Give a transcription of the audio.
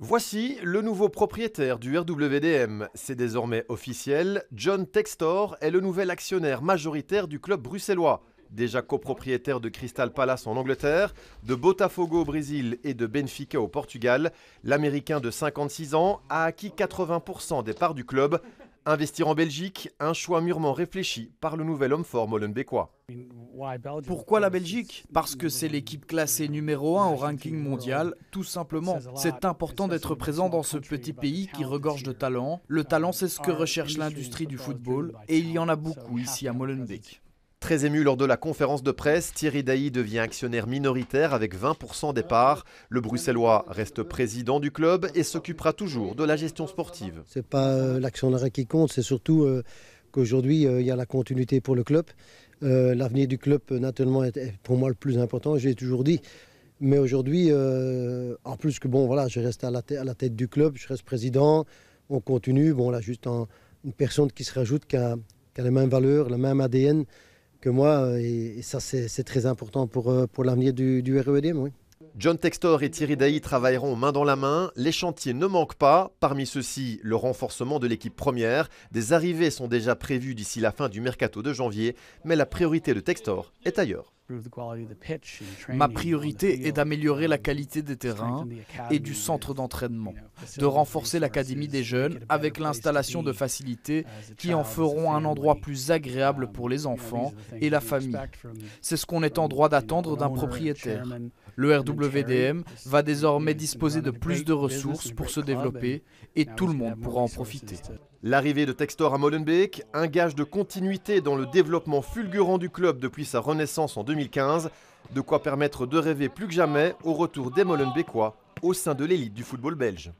Voici le nouveau propriétaire du RWDM. C'est désormais officiel, John Textor est le nouvel actionnaire majoritaire du club bruxellois. Déjà copropriétaire de Crystal Palace en Angleterre, de Botafogo au Brésil et de Benfica au Portugal, l'Américain de 56 ans a acquis 80% des parts du club. Investir en Belgique, un choix mûrement réfléchi par le nouvel homme fort molenbeekois. Pourquoi la Belgique? Parce que c'est l'équipe classée numéro 1 au ranking mondial, tout simplement. C'est important d'être présent dans ce petit pays qui regorge de talent. Le talent, c'est ce que recherche l'industrie du football et il y en a beaucoup ici à Molenbeek. Très ému lors de la conférence de presse, Thierry Dailly devient actionnaire minoritaire avec 20% des parts. Le Bruxellois reste président du club et s'occupera toujours de la gestion sportive. Ce n'est pas l'actionnaire qui compte, c'est surtout qu'aujourd'hui il y a la continuité pour le club. L'avenir du club naturellement est pour moi le plus important, j'ai toujours dit. Mais aujourd'hui, en plus que bon, voilà, je reste à la tête du club, je reste président, on continue. Bon là, juste une personne qui se rajoute qui a les mêmes valeurs, le même ADN que moi, et ça c'est très important pour l'avenir du RWDM. Oui. John Textor et Thierry Dailly travailleront main dans la main, les chantiers ne manquent pas, parmi ceux-ci le renforcement de l'équipe première, des arrivées sont déjà prévues d'ici la fin du mercato de janvier, mais la priorité de Textor est ailleurs. Ma priorité est d'améliorer la qualité des terrains et du centre d'entraînement, de renforcer l'académie des jeunes avec l'installation de facilités qui en feront un endroit plus agréable pour les enfants et la famille. C'est ce qu'on est en droit d'attendre d'un propriétaire. Le RWDM va désormais disposer de plus de ressources pour se développer et tout le monde pourra en profiter. L'arrivée de Textor à Molenbeek, un gage de continuité dans le développement fulgurant du club depuis sa renaissance en 2015, de quoi permettre de rêver plus que jamais au retour des Molenbeekois au sein de l'élite du football belge.